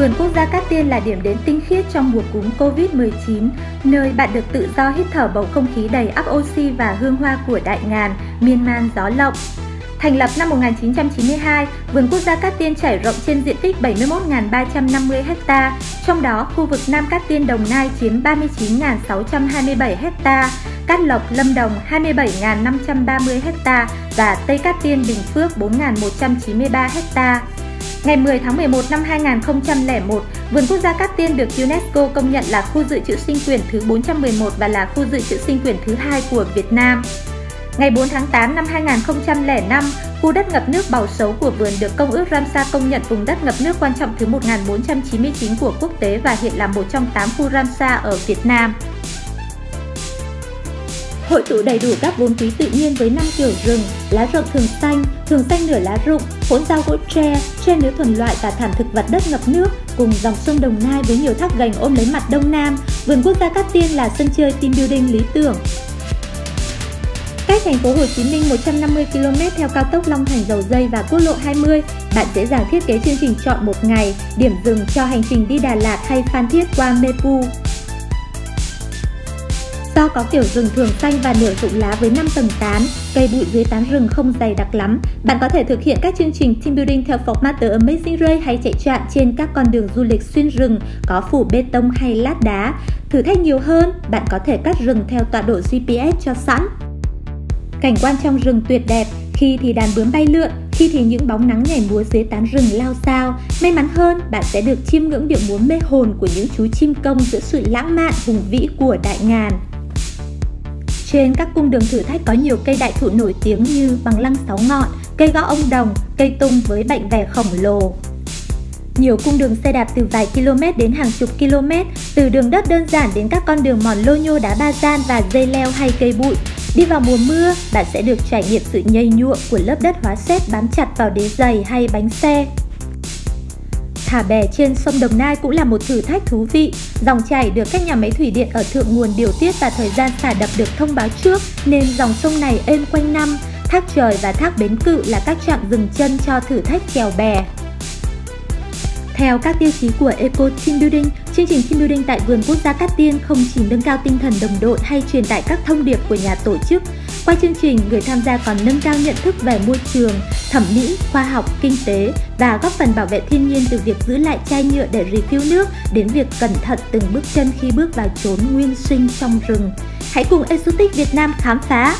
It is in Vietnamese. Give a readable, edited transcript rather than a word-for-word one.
Vườn Quốc gia Cát Tiên là điểm đến tinh khiết trong mùa cúm Covid-19, nơi bạn được tự do hít thở bầu không khí đầy ắp oxy và hương hoa của đại ngàn, miên man gió lộng. Thành lập năm 1992, Vườn Quốc gia Cát Tiên trải rộng trên diện tích 71.350 ha, trong đó khu vực Nam Cát Tiên Đồng Nai chiếm 39.627 ha, Cát Lộc Lâm Đồng 27.530 ha và Tây Cát Tiên Bình Phước 4.193 ha. Ngày 10 tháng 11 năm 2001, Vườn Quốc gia Cát Tiên được UNESCO công nhận là khu dự trữ sinh quyển thứ 411 và là khu dự trữ sinh quyển thứ 2 của Việt Nam. Ngày 4 tháng 8 năm 2005, khu đất ngập nước Bầu Sấu của vườn được Công ước Ramsar công nhận vùng đất ngập nước quan trọng thứ 1499 của quốc tế và hiện là một trong 8 khu Ramsar ở Việt Nam. Hội tụ đầy đủ các vốn quý tự nhiên với 5 kiểu rừng: lá rộng thường xanh nửa lá rụng, hỗn rau gỗ tre nứa thuần loại và thảm thực vật đất ngập nước, cùng dòng sông Đồng Nai với nhiều thác gành ôm lấy mặt Đông Nam. Vườn Quốc gia Cát Tiên là sân chơi team building lý tưởng. Cách thành phố Hồ Chí Minh 150 km theo cao tốc Long Thành Dầu Dây và quốc lộ 20, bạn dễ dàng thiết kế chương trình chọn một ngày, điểm dừng cho hành trình đi Đà Lạt hay Phan Thiết qua Mê Pù. Do có kiểu rừng thường xanh và nửa rụng lá với 5 tầng tán, cây bụi dưới tán rừng không dày đặc lắm, bạn có thể thực hiện các chương trình team building theo format The Amazing Race hay chạy trạm trên các con đường du lịch xuyên rừng có phủ bê tông hay lát đá. Thử thách nhiều hơn, bạn có thể cắt rừng theo tọa độ GPS cho sẵn. Cảnh quan trong rừng tuyệt đẹp, khi thì đàn bướm bay lượn, khi thì những bóng nắng nhảy múa dưới tán rừng lao xao. May mắn hơn, bạn sẽ được chiêm ngưỡng điệu múa mê hồn của những chú chim công giữa sự lãng mạn hùng vĩ của đại ngàn. Trên các cung đường thử thách có nhiều cây đại thụ nổi tiếng như bằng lăng 6 ngọn, cây gõ ông đồng, cây tung với bạnh vẻ khổng lồ. Nhiều cung đường xe đạp từ vài km đến hàng chục km, từ đường đất đơn giản đến các con đường mòn lô nhô đá ba gian và dây leo hay cây bụi. Đi vào mùa mưa, bạn sẽ được trải nghiệm sự nhầy nhuộm của lớp đất hóa sét bám chặt vào đế giày hay bánh xe. Thả bè trên sông Đồng Nai cũng là một thử thách thú vị. Dòng chảy được các nhà máy thủy điện ở thượng nguồn điều tiết và thời gian xả đập được thông báo trước nên dòng sông này êm quanh năm. Thác Trời và Thác Bến Cự là các trạm dừng chân cho thử thách chèo bè. Theo các tiêu chí của Eco Team Building, chương trình Team Building tại Vườn Quốc gia Cát Tiên không chỉ nâng cao tinh thần đồng đội hay truyền tải các thông điệp của nhà tổ chức. Qua chương trình, người tham gia còn nâng cao nhận thức về môi trường, thẩm mỹ, khoa học, kinh tế và góp phần bảo vệ thiên nhiên từ việc giữ lại chai nhựa để refill nước đến việc cẩn thận từng bước chân khi bước vào chốn nguyên sinh trong rừng. Hãy cùng Exotic Việt Nam khám phá!